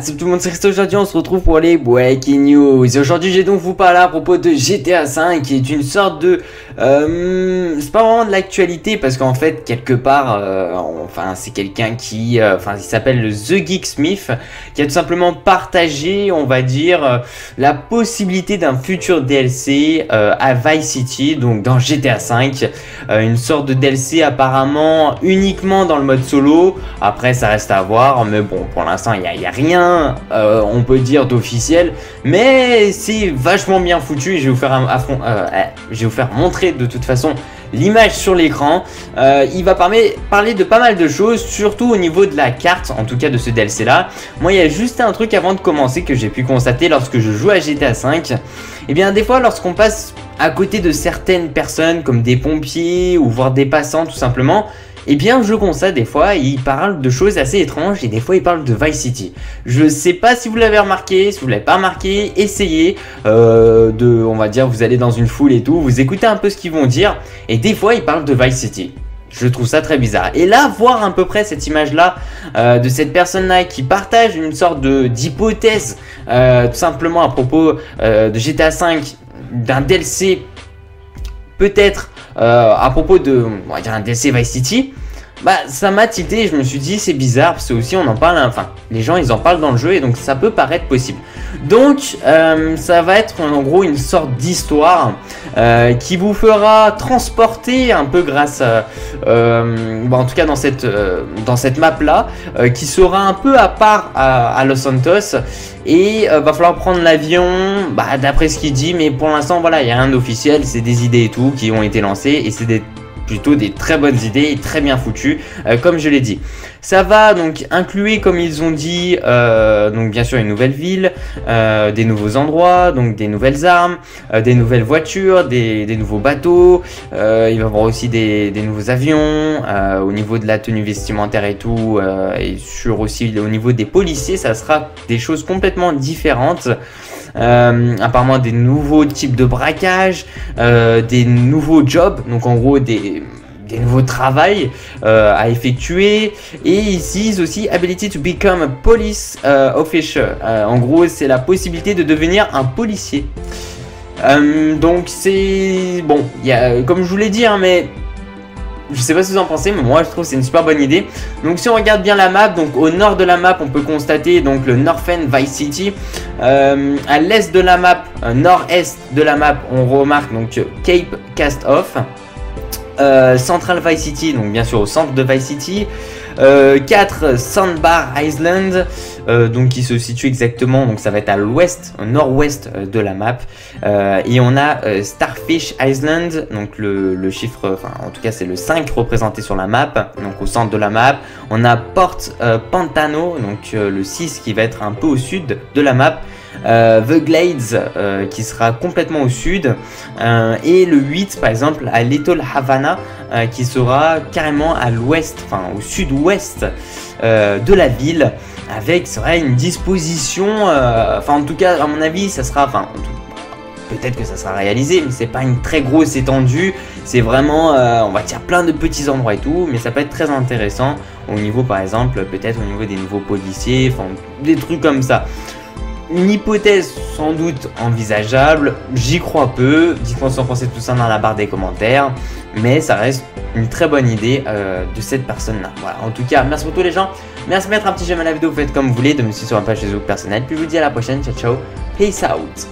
Salut tout le monde, c'est Christophe. Aujourd'hui on se retrouve pour les Breaking News. Aujourd'hui j'ai donc vous parler à propos de GTA V, qui est une sorte de... c'est pas vraiment de l'actualité, parce qu'en fait quelque part, c'est quelqu'un qui... il s'appelle The Geek Smith, qui a tout simplement partagé, on va dire, la possibilité d'un futur DLC à Vice City, donc dans GTA V. Une sorte de DLC apparemment uniquement dans le mode solo. Après ça reste à voir, mais bon, pour l'instant il n'y a rien, on peut dire, d'officiel, mais c'est vachement bien foutu. Et je vais vous faire montrer de toute façon l'image sur l'écran. Il va parler de pas mal de choses, surtout au niveau de la carte, en tout cas de ce DLC là. Moi il y a juste un truc avant de commencer que j'ai pu constater lorsque je joue à GTA V. Et bien des fois lorsqu'on passe à côté de certaines personnes comme des pompiers ou voire des passants tout simplement, et bien je constate des fois ils parlent de choses assez étranges, et des fois ils parlent de Vice City. Je sais pas si vous l'avez remarqué, si vous l'avez pas remarqué, essayez on va dire, vous allez dans une foule et tout, vous écoutez un peu ce qu'ils vont dire, et des fois ils parlent de Vice City. Je trouve ça très bizarre. Et là, voir à peu près cette image-là de cette personne-là qui partage une sorte d'hypothèse tout simplement à propos de GTA V, d'un DLC peut-être à propos de, on va dire, un DLC Vice City, bah ça m'a tilté. Je me suis dit c'est bizarre, parce que aussi on en parle, enfin les gens ils en parlent dans le jeu, et donc ça peut paraître possible. Donc ça va être en gros une sorte d'histoire qui vous fera transporter un peu grâce à, en tout cas dans cette map là, qui sera un peu à part à Los Santos. Et va falloir prendre l'avion, bah d'après ce qu'il dit, mais pour l'instant voilà, il n'y a rien d'officiel, c'est des idées et tout qui ont été lancées, et c'est plutôt des très bonnes idées et très bien foutues, comme je l'ai dit. Ça va donc inclure, comme ils ont dit, donc bien sûr une nouvelle ville, des nouveaux endroits, donc des nouvelles armes, des nouvelles voitures, des nouveaux bateaux, il va y avoir aussi des nouveaux avions, au niveau de la tenue vestimentaire et tout, et sur aussi au niveau des policiers, ça sera des choses complètement différentes. Apparemment des nouveaux types de braquages, des nouveaux jobs, donc en gros des nouveaux travails à effectuer. Et ici aussi ability to become a police officer, en gros c'est la possibilité de devenir un policier. Donc c'est bon, y a, comme je vous l'ai dit, hein, mais je sais pas si vous en pensez, mais moi je trouve que c'est une super bonne idée. Donc si on regarde bien la map, donc au nord de la map on peut constater donc le North End Vice City. À l'est de la map, nord-est de la map, on remarque donc Cape Cast Off, Central Vice City, donc bien sûr au centre de Vice City, 4 Sandbar Island, donc qui se situe exactement, donc ça va être à l'ouest, au nord-ouest de la map, et on a Starfish Island, donc le chiffre, en tout cas c'est le 5 représenté sur la map, donc au centre de la map. On a Porte Pantano, donc le 6 qui va être un peu au sud de la map, the Glades qui sera complètement au sud, et le 8 par exemple à Little Havana, qui sera carrément à l'ouest, au sud-ouest de la ville, avec c'est vrai une disposition, en tout cas à mon avis ça sera, peut-être que ça sera réalisé, mais c'est pas une très grosse étendue, c'est vraiment on va dire plein de petits endroits et tout, mais ça peut être très intéressant au niveau par exemple, peut-être au niveau des nouveaux policiers, des trucs comme ça. Une hypothèse sans doute envisageable, j'y crois peu, dites-moi en français tout ça dans la barre des commentaires, mais ça reste une très bonne idée de cette personne-là. Voilà, en tout cas, merci pour tous les gens, merci de mettre un petit j'aime à la vidéo, vous faites comme vous voulez, de me suivre sur ma page Facebook personnelle, puis je vous dis à la prochaine, ciao ciao, peace out.